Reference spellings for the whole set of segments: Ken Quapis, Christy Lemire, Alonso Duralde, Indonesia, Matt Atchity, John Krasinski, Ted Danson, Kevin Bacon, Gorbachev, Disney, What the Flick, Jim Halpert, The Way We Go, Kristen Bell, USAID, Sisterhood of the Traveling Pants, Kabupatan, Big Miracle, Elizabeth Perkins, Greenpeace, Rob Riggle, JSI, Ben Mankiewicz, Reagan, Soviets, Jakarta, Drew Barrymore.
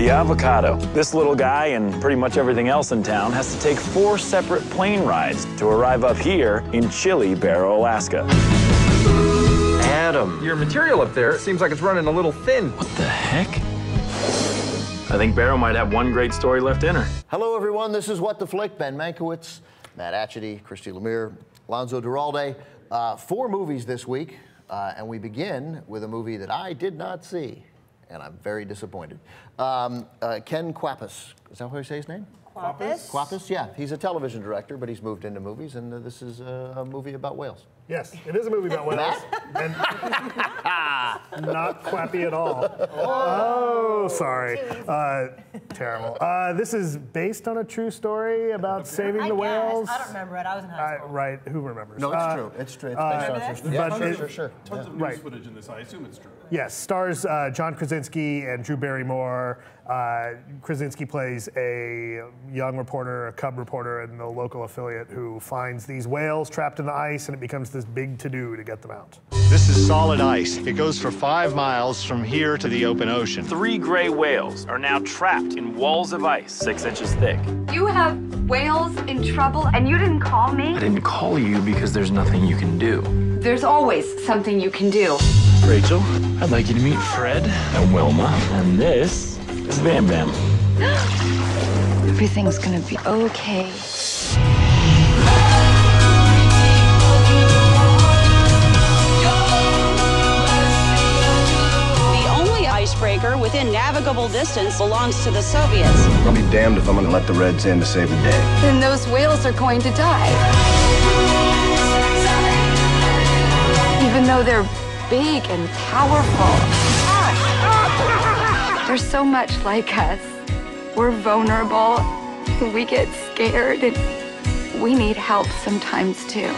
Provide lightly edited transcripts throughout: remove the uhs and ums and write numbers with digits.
The avocado. This little guy and pretty much everything else in town has to take 4 separate plane rides to arrive up here in chilly Barrow, Alaska. Adam, your material up there seems like it's running a little thin. What the heck? I think Barrow might have one great story left in her. Hello, everyone. This is What the Flick. Ben Mankiewicz, Matt Atchity, Christy Lemire, Alonso Duralde. 4 movies this week, and we begin with a movie that I did not see, and I'm very disappointed. Ken Quapis. Is that how you say his name? Quapis? Quapis, yeah. He's a television director, but he's moved into movies, and this is a movie about whales. Yes, it is a movie about whales. And not quappy at all. Oh, sorry. Terrible. This is based on a true story about saving the whales. I don't remember it. I was in high school. Right, who remembers? No, it's true. It's true. It's based on a true story. Tons of news footage in this. I assume it's true. Yes, stars John Krasinski and Drew Barrymore. Krasinski plays a young reporter, a cub reporter in the local affiliate who finds these whales trapped in the ice, and it becomes this big to-do to get them out. This is solid ice. It goes for 5 miles from here to the open ocean. 3 gray whales are now trapped in walls of ice 6 inches thick. You have whales in trouble, and you didn't call me? I didn't call you because there's nothing you can do. There's always something you can do. Rachel, I'd like you to meet Fred and Wilma, and this is Bam Bam. Everything's gonna be okay. The only icebreaker within navigable distance belongs to the Soviets. I'll be damned if I'm gonna let the Reds in to save the day. Then those whales are going to die. Even though they're big and powerful. They're so much like us. We're vulnerable, we get scared, and we need help sometimes too.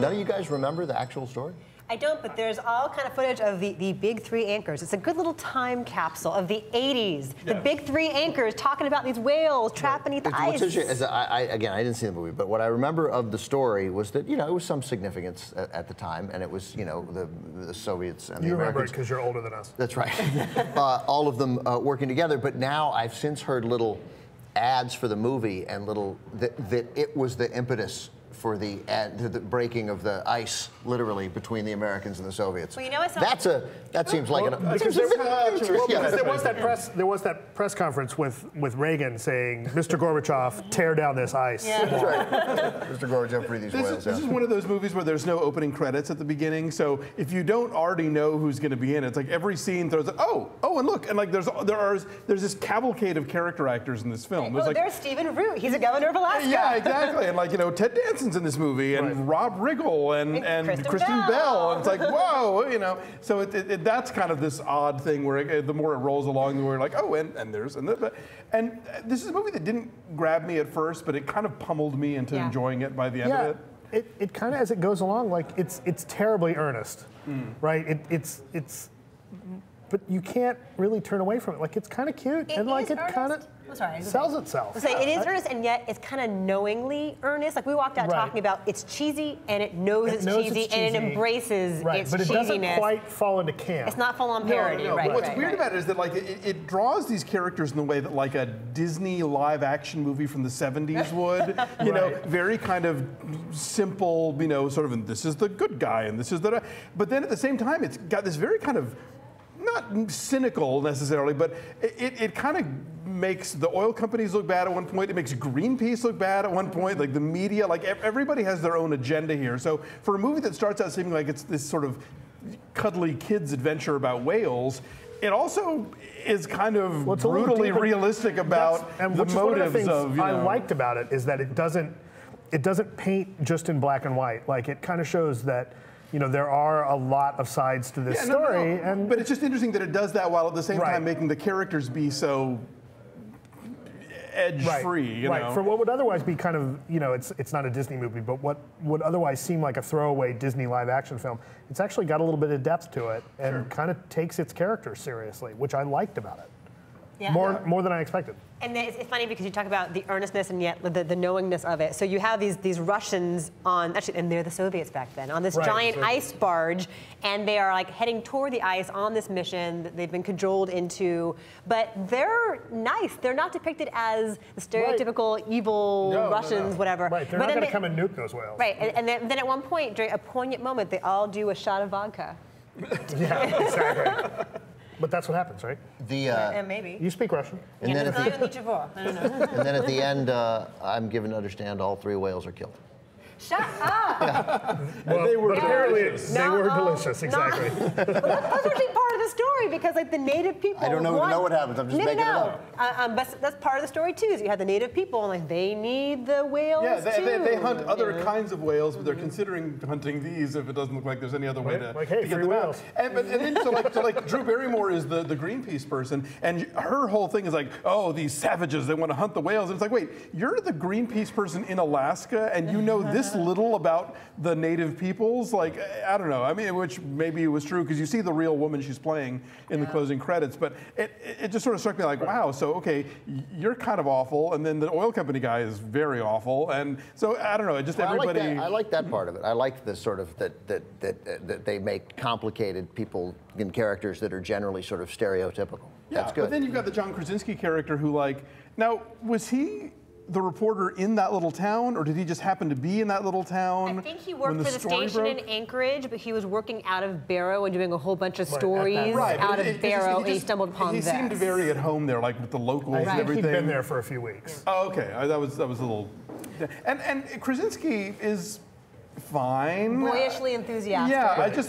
Now, you guys remember the actual story? I don't, but there's all kind of footage of the big three anchors. It's a good little time capsule of the 80s. Yeah. The big three anchors talking about these whales trapped beneath the ice. Again, I didn't see the movie, but what I remember of the story was that, you know, it was some significance at the time, and it was, you know, the Soviets and the Americans. You remember it because you're older than us. That's right. All of them working together, but now I've since heard little ads for the movie and little, that it was the impetus for the breaking of the ice, literally, between the Americans and the Soviets. Well, you know what? That seems like there was that press conference with Reagan saying, Mr. Gorbachev, tear down this ice. Yeah. That's right. Mr. Gorbachev, free these whales. This is one of those movies where there's no opening credits at the beginning, so if you don't already know who's going to be in it, it's like every scene throws it, oh, and look, and like there's this cavalcade of character actors in this film. Well, there's Steven Root. He's the governor of Alaska. Yeah, exactly. And like, you know, Ted Danson in this movie, and Rob Riggle, and Kristen Bell. And it's like, whoa, you know. So that's kind of this odd thing where the more it rolls along, the more you're like, oh, and this is a movie that didn't grab me at first, but it kind of pummeled me into enjoying it by the end of it. It kind of, as it goes along, like it's terribly earnest, right? It's but you can't really turn away from it. Like, it's kind of cute, and like it kind of sells itself. So it is earnest, and yet it's kind of knowingly earnest. Like, we walked out talking about it's cheesy, and it knows it's cheesy, and it embraces its cheesiness. But it doesn't quite fall into camp. It's not full-on parody, right? But what's weird about it is that, like, it draws these characters in the way that, like, a Disney live-action movie from the 70s would. You know, very kind of simple, you know, sort of, this is the good guy, and this is the... But then at the same time, it's got this very kind of... not cynical necessarily, but it kind of makes the oil companies look bad at one point. It makes Greenpeace look bad at one point. Like the media, like everybody has their own agenda here. So for a movie that starts out seeming like it's this sort of cuddly kids adventure about whales, it also is kind of brutally realistic about the motives of. I liked about it is that it doesn't paint just in black and white. Like, it kind of shows that, you know, there are a lot of sides to this story. And but it's just interesting that it does that while at the same time making the characters be so edge-free, you know? For what would otherwise be kind of, you know, it's not a Disney movie, but what would otherwise seem like a throwaway Disney live-action film, it's actually got a little bit of depth to it and kind of takes its characters seriously, which I liked about it. Yeah. More than I expected. And it's funny because you talk about the earnestness and yet the knowingness of it. So you have these Russians on, actually, and they're the Soviets back then, on this giant ice barge, and they are like heading toward the ice on this mission that they've been cajoled into. But they're nice. They're not depicted as the stereotypical evil Russians, whatever. Right, they're not going to come and nuke those whales. Right, and then at one point, during a poignant moment, they all do a shot of vodka. Yeah, exactly. But that's what happens, right? The maybe you speak Russian. And then at the end, I'm given to understand all three whales are killed. Shut up! Yeah. Well, they were apparently delicious, exactly. That's actually part of the story because like the native people. I don't know what happens. I'm just making it up. But that's part of the story too. Is you have the native people and like they need the whales. Yeah, they hunt other kinds of whales, but they're considering hunting these if it doesn't look like there's any other way to, like, hey, to get them out. And then Drew Barrymore is the Greenpeace person, and her whole thing is like, oh, these savages, they want to hunt the whales. And it's like, wait, you're the Greenpeace person in Alaska, and you know this little about the native peoples, like, I don't know, I mean, which maybe it was true, because you see the real woman she's playing in the closing credits, but it just sort of struck me like, wow, so, okay, you're kind of awful, and then the oil company guy is very awful, and so, I don't know, it just everybody... I like that part of it. I like the sort of, that they make complicated people and characters that are generally sort of stereotypical. Yeah, that's good. But then you've got the John Krasinski character who, like, now, was he the reporter in that little town, or did he just happen to be in that little town? I think he worked for the station in Anchorage, but he was working out of Barrow and doing a whole bunch of stories out of Barrow, and he stumbled upon this. He seemed very at home there, like with the locals and everything. He'd been there for a few weeks. Oh, okay, that was a little. And Krasinski is fine. Boyishly enthusiastic. Yeah, it's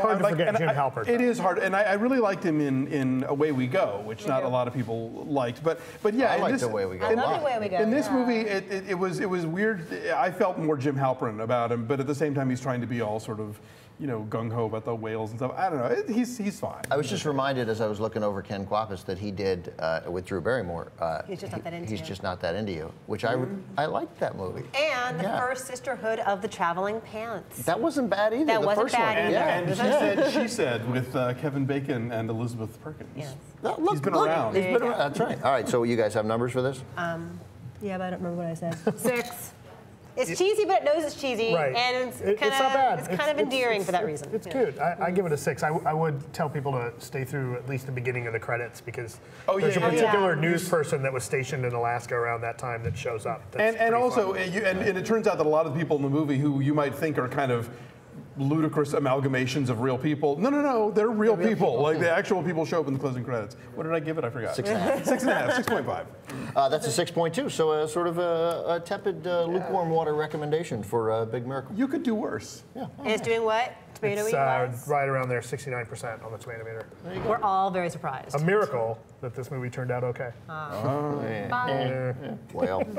hard to forget Jim Halpert. It is hard, and I really liked him in A Way We Go, which not a lot of people liked, but yeah. I liked The Way We Go. I love The Way We Go. In this movie, it was weird. I felt more Jim Halpert about him, but at the same time, he's trying to be all sort of, you know, gung-ho about the whales and stuff. I don't know, he's fine. I was just reminded as I was looking over Ken Quapis that he did, with Drew Barrymore, he's just not that into you. He's just not that into you, which I liked that movie. And the first Sisterhood of the Traveling Pants. That wasn't bad either, the first one. And she said with Kevin Bacon and Elizabeth Perkins. Yes. He's been around. That's right. All right, so you guys have numbers for this? Yeah, but I don't remember what I said. 6. It's cheesy, but it knows it's cheesy, and it's kind of endearing for that reason. It's cute. I give it a 6. I would tell people to stay through at least the beginning of the credits, because there's a particular news person that was stationed in Alaska around that time that shows up. And it turns out that a lot of people in the movie who you might think are kind of ludicrous amalgamations of real people. No, they're real people. Like the actual people show up in the closing credits. What did I give it? I forgot. 6.5. 6.5. 6.5. That's a 6.2. So sort of a tepid, lukewarm water recommendation for Big Miracle. You could do worse. Yeah. And it's doing what? Tomato meter. Right around there, 69% on the tomato meter. We're all very surprised. A miracle that this movie turned out okay. Bye. Well.